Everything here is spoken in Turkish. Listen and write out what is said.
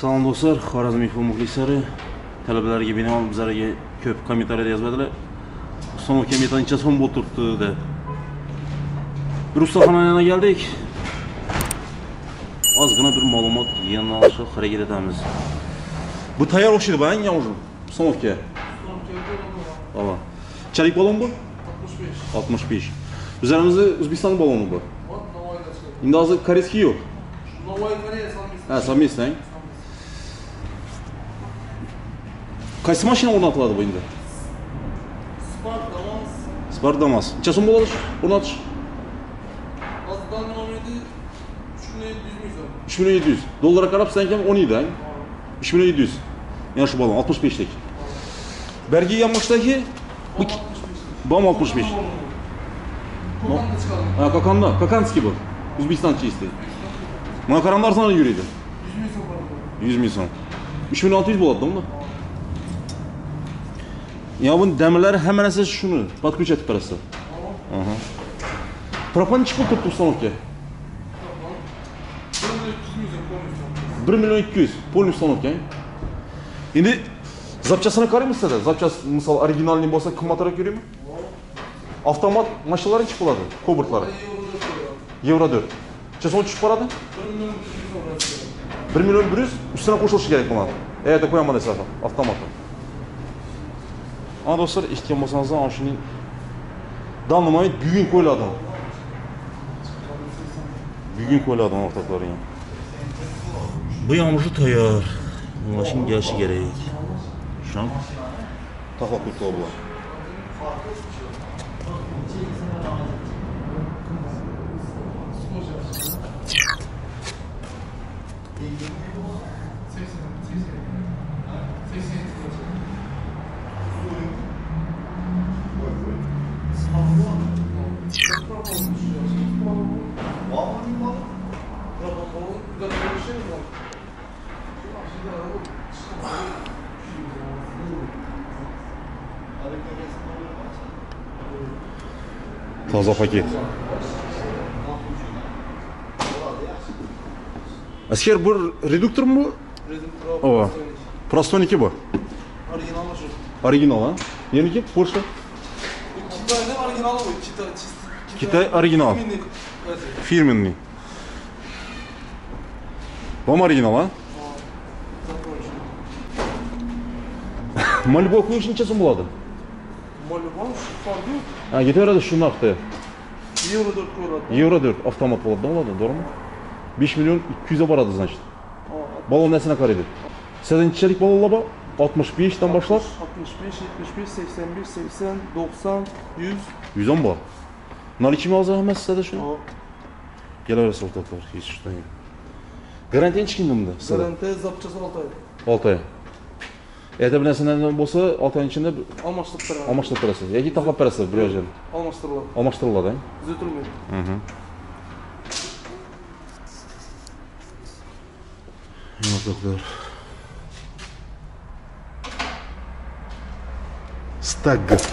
Salom dostlar, Xorazm info muxlislari, talabalarga binoan bizlarga ko'p kommentariyada yozadilar. So'nggi kamida ancha so'm bo'lib turibdi dedi. Bir ustaxonaga keldik. Ozgina bir ma'lumot yig'inishga harakat etamiz. Bu tayyor o'xshaydi bang, yozim. So'nggi. Ava. Çelik balon bu? 65. Üzerimizde Özbekistan balonu bu. Şimdi azı kareski yok. Ha, samimisin. Kaçsı maşina ornatıladı bu şimdi? Spar damas. Çesun buladır, ornatır. Azdan Muhammed'i 3700 abi. Dolara karab sen kem 17 abi. 3700. Yani şu balon, 65'lik. Bergi yanmıştaki BAM 65. Kakanda, Kakanski bu. Uzbekistan çizdi. Makaranlar sana yürüydü. 100 milyon. 3600 buladı onda. Ya bunun demirleri hemen esas şunu. Patkuç etik parası. Propan çıkıp tuttu ustanokke. 1 milyon 200. Polnüs ustanokke. Şimdi zapçasını karayım istedi. Zapças, misal, orijinalini bolsa kımmatarak görüyor mu? Avtomat maşinalari chiqiladi, kobertlari. Euro 4. Chasson tushib qoladi? 1 milyon 100. Üstüne qo'shilishi kerak bo'ladi. Ayda qo'yaman desa avtomat. Ana dostlar, eshitgan bo'lsangiz, ana shuning danni moyit bugun qo'yiladi. Avtotlarga. Bu yomg'ir tayyor. Mashin gelishi kerak. Shun taxlab qo'yiladi. Toza paket. Asker bu reduktor mu? Reduktor. O. Prostoniki bu. Orijinali şu. Orijinal ha? Yeniki Porsche. Kitay'da orijinali bu. Kitay orijinal. Firmenli. Вам оригинал, а? Malibu koyuş ne çeşim buladı? Malibu şu farklı. Yeter herhalde şunun haftaya. Euro 4 avtomat buladı, doğru mu? 5 milyon 200'e baradı значит. Balon nesine karaydı? Sizin çelik balonla bak, 65'ten başlar. 65, 75, 81, 80, 90, 100. 110 bak. Bunlar 2 mi azar hemen size de şunu? Gel arası ortaklar, hiç şuradan gel. Garantiyini çıkındı mı da? Garantiye zapçası 6 ay. Eğer bir nesneden olsa 6 ayın içinde amaçlık parası. Ya ki taklap parası bir özellik. Amaçtırlar değil mi? Düzeltilmiyor. Yumurtaklar. Stag.